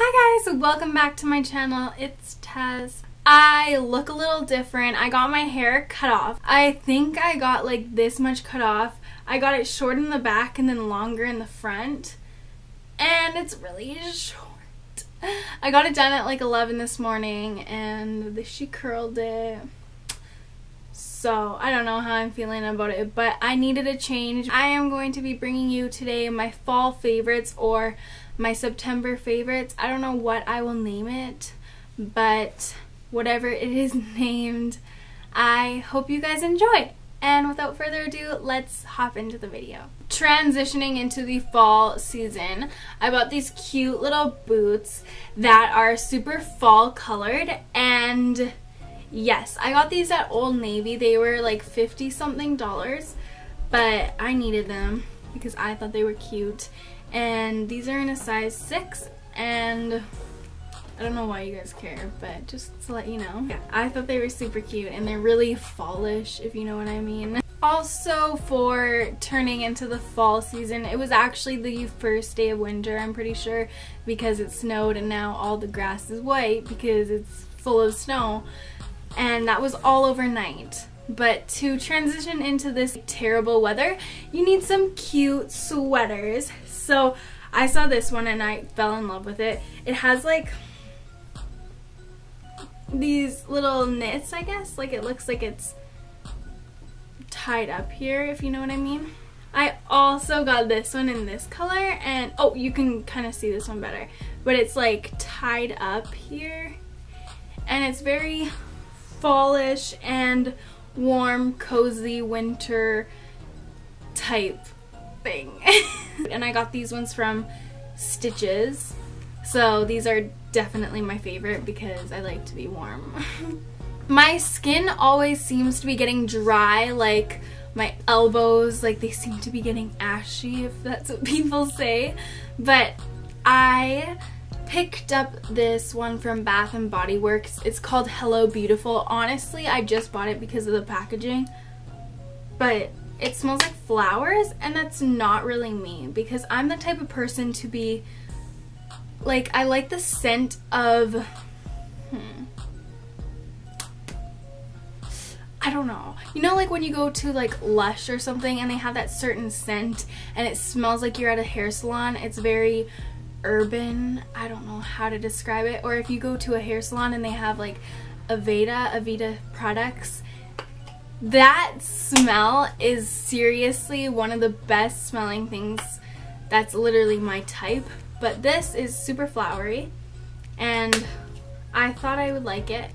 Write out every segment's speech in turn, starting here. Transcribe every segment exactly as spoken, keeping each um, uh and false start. Hi guys, welcome back to my channel. It's Tez. I look a little different. I got my hair cut off. I think I got like this much cut off. I got it short in the back and then longer in the front. And it's really short. I got it done at like eleven this morning and she curled it. So I don't know how I'm feeling about it, but I needed a change. I am going to be bringing you today my fall favorites or my September favorites. I don't know what I will name it, but whatever it is named, I hope you guys enjoy. And without further ado, let's hop into the video. Transitioning into the fall season, I bought these cute little boots that are super fall colored. And yes, I got these at Old Navy. They were like fifty something dollars, but I needed them because I thought they were cute. And these are in a size six, and I don't know why you guys care, but just to let you know. Yeah, I thought they were super cute, and they're really fallish, if you know what I mean. Also, for turning into the fall season, it was actually the first day of winter, I'm pretty sure, because it snowed and now all the grass is white because it's full of snow, and that was all overnight. But to transition into this terrible weather, you need some cute sweaters. So I saw this one and I fell in love with it. It has like these little knits, I guess. Like it looks like it's tied up here, if you know what I mean. I also got this one in this color, and oh, you can kind of see this one better. But it's like tied up here, and it's very fallish and warm, cozy, winter type thing. And I got these ones from Stitches. So these are definitely my favorite because I like to be warm. My skin always seems to be getting dry, like my elbows, like they seem to be getting ashy, if that's what people say. But I picked up this one from Bath and Body Works. It's called Hello Beautiful. Honestly, I just bought it because of the packaging, but it smells like flowers, and that's not really me because I'm the type of person to be like, I like the scent of hmm, I don't know. You know, like when you go to like Lush or something and they have that certain scent and it smells like you're at a hair salon. It's very urban, I don't know how to describe it. Or if you go to a hair salon and they have like Aveda, Aveda products, that smell is seriously one of the best smelling things. That's literally my type. But this is super flowery, and I thought I would like it,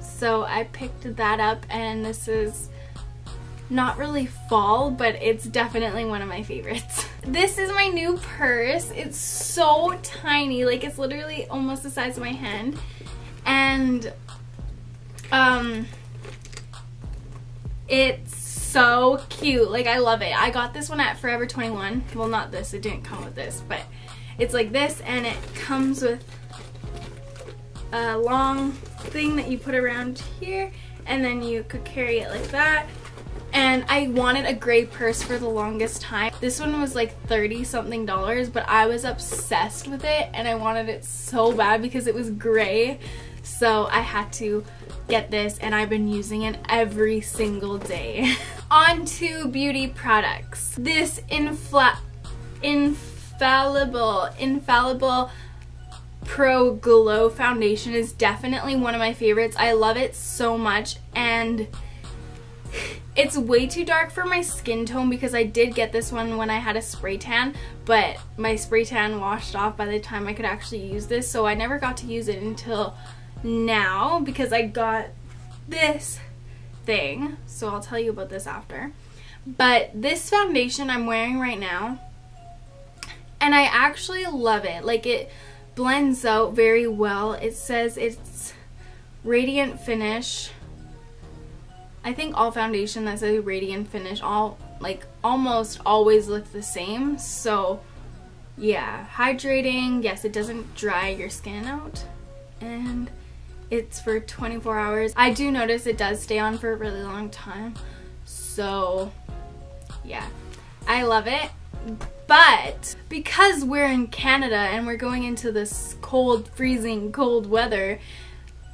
so I picked that up. And this is not really fall, but it's definitely one of my favorites. This is my new purse. It's so tiny, like it's literally almost the size of my hand. And um, it's so cute, like I love it. I got this one at Forever twenty-one. Well, not this, it didn't come with this, but it's like this, and it comes with a long thing that you put around here, and then you could carry it like that. And I wanted a gray purse for the longest time. This one was like thirty something dollars, but I was obsessed with it and I wanted it so bad because it was gray. So I had to get this, and I've been using it every single day. On to beauty products. This infla infallible, infallible Pro Glow Foundation is definitely one of my favorites. I love it so much, and it's way too dark for my skin tone because I did get this one when I had a spray tan, but my spray tan washed off by the time I could actually use this, so I never got to use it until now because I got this thing. So I'll tell you about this after. But this foundation I'm wearing right now, and I actually love it. Like, it blends out very well. It says it's radiant finish. I think all foundation that's a radiant finish all like almost always look the same. So yeah, hydrating. Yes, it doesn't dry your skin out, and it's for twenty-four hours. I do notice it does stay on for a really long time, so yeah, I love it. But because we're in Canada and we're going into this cold, freezing, cold weather,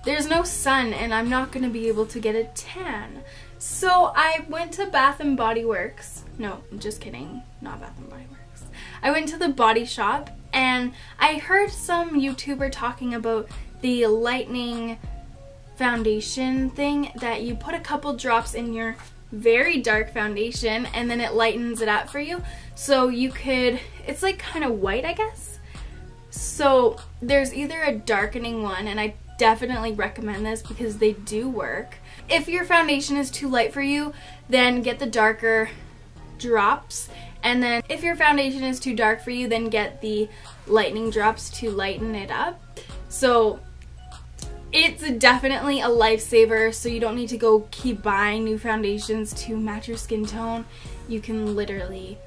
there's no sun and I'm not going to be able to get a tan. So I went to Bath and Body Works. No, I'm just kidding. Not Bath and Body Works. I went to The Body Shop and I heard some YouTuber talking about the lightning foundation thing, that you put a couple drops in your very dark foundation and then it lightens it up for you. So you could, it's like kind of white, I guess. So there's either a darkening one, and I definitely recommend this because they do work. If your foundation is too light for you, then get the darker drops, and then if your foundation is too dark for you, then get the lightning drops to lighten it up. So it's definitely a lifesaver, so you don't need to go keep buying new foundations to match your skin tone. You can literally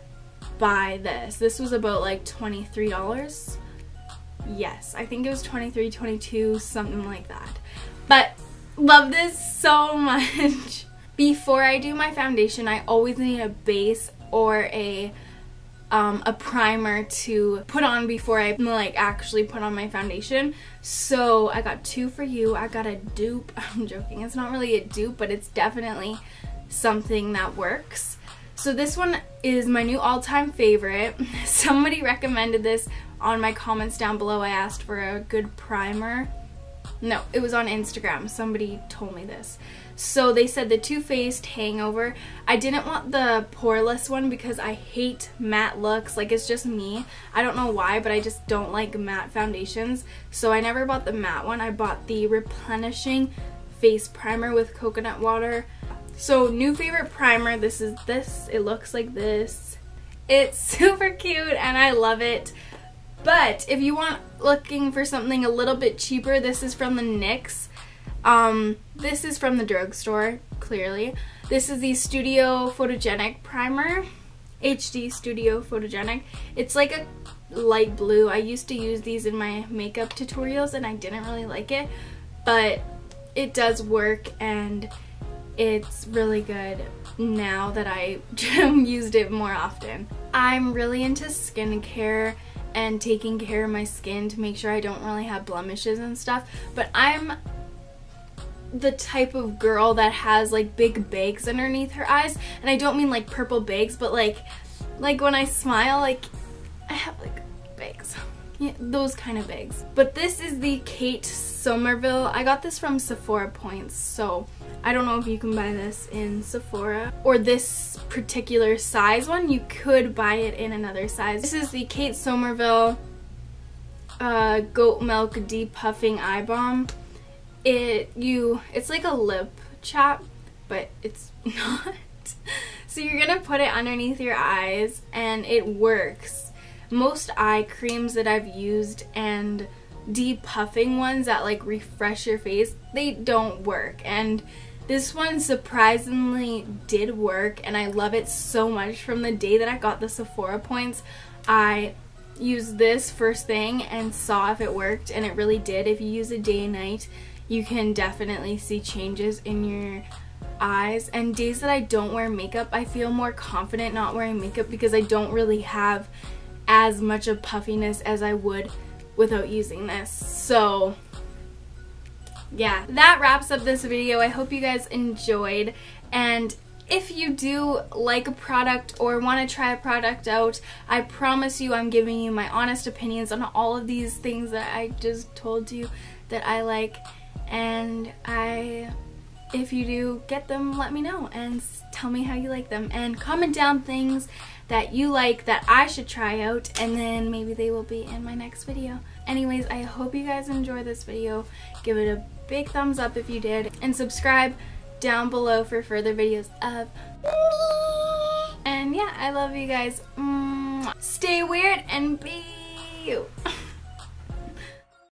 buy this. This was about like twenty-three dollars. Yes, I think it was twenty-three, twenty-two, something like that. But love this so much. Before I do my foundation, I always need a base or a Um, a primer to put on before I like actually put on my foundation. So I got two for you. I got a dupe. I'm joking. It's not really a dupe, but it's definitely something that works. So this one is my new all-time favorite. Somebody recommended this on my comments down below. I asked for a good primer. No, it was on Instagram. Somebody told me this. So they said the Too Faced Hangover. I didn't want the poreless one because I hate matte looks. Like, it's just me. I don't know why, but I just don't like matte foundations. So I never bought the matte one. I bought the Replenishing Face Primer with coconut water. So new favorite primer. This is this. It looks like this. It's super cute and I love it. But if you want looking for something a little bit cheaper, this is from the N Y X. Um, this is from the drugstore, clearly. This is the Studio Photogenic Primer, H D Studio Photogenic. It's like a light blue. I used to use these in my makeup tutorials and I didn't really like it, but it does work and it's really good now that I used it more often. I'm really into skincare and taking care of my skin to make sure I don't really have blemishes and stuff, but I'm the type of girl that has like big bags underneath her eyes, and I don't mean like purple bags, but like like when I smile, like I have like bags, yeah, those kind of bags. But this is the Kate Somerville. I got this from Sephora points, so I don't know if you can buy this in Sephora or this particular size one. You could buy it in another size. This is the Kate Somerville uh, Goat Milk Depuffing Eye Balm. It you it's like a lip chap, but it's not. So you're gonna put it underneath your eyes, and it works. Most eye creams that I've used and depuffing ones that like refresh your face, they don't work, and this one surprisingly did work, and I love it so much. From the day that I got the Sephora points, I used this first thing and saw if it worked, and it really did. If you use it day and night, you can definitely see changes in your eyes. And days that I don't wear makeup, I feel more confident not wearing makeup because I don't really have as much of puffiness as I would without using this. So yeah, that wraps up this video. I hope you guys enjoyed, and if you do like a product or want to try a product out, I promise you I'm giving you my honest opinions on all of these things that I just told you that I like. And I, if you do get them, let me know and tell me how you like them, and comment down things that you like that I should try out, and then maybe they will be in my next video. Anyways, I hope you guys enjoyed this video. Give it a big thumbs up if you did, and subscribe down below for further videos of me. And yeah, I love you guys. Stay weird and be you.